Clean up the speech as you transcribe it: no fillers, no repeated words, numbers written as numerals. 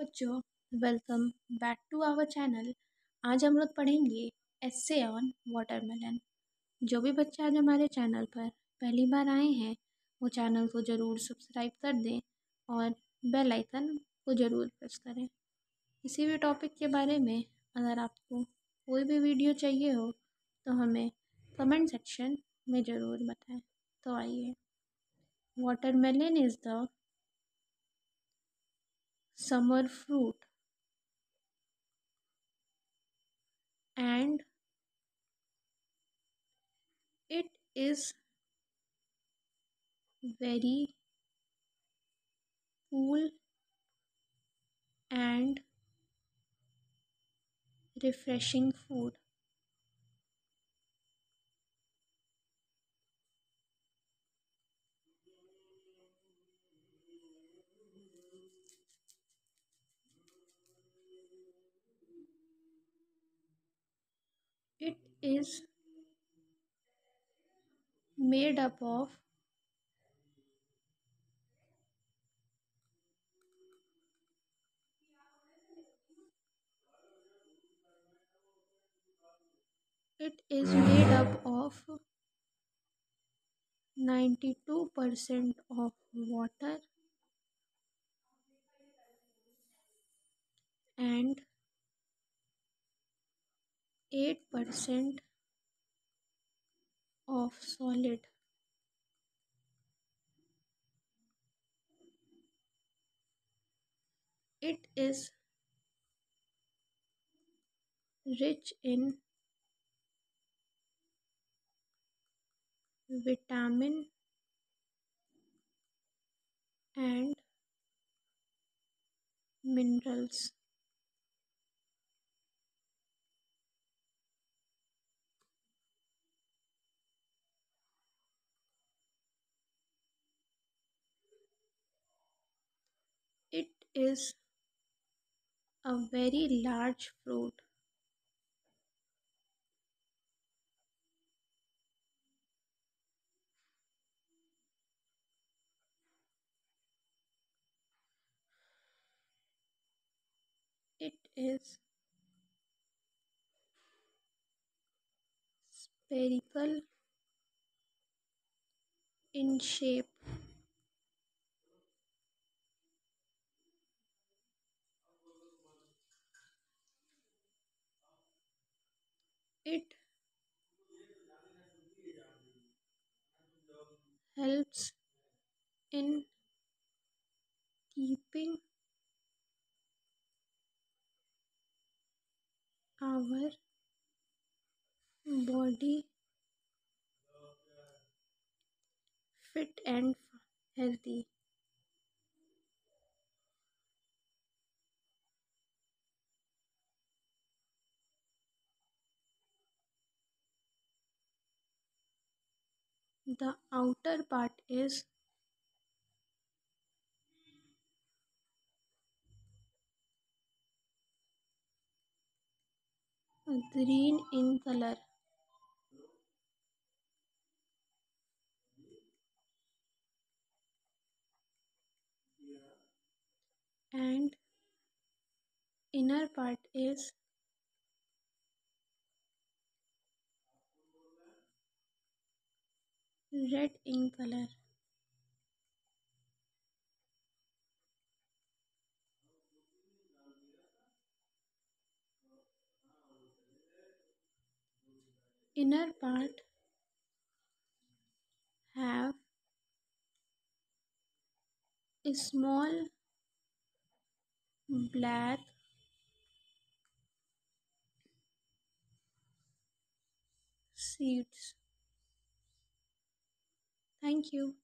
बच्चों, welcome back to our channel. आज हम लोग पढ़ेंगे एस्से ऑन वाटरमेलन। जो भी बच्चे आज हमारे चैनल पर पहली बार आए हैं वो चैनल को ज़रूर सब्सक्राइब कर दें और बेल आइकन को ज़रूर प्रेस करें। किसी भी टॉपिक के बारे में अगर आपको कोई भी वीडियो चाहिए हो तो हमें कमेंट सेक्शन में ज़रूर बताएं। तो आइए, watermelon is the summer fruit and it is very cool and refreshing food. It is made up of it is made up of 92% of water and 8% of solid. It is rich in vitamin and minerals. Is a very large fruit. It is spherical in shape. It helps in keeping our body fit and healthy. The outer part is green in color. And inner part is red in color. Inner part have a small black seeds. Thank you.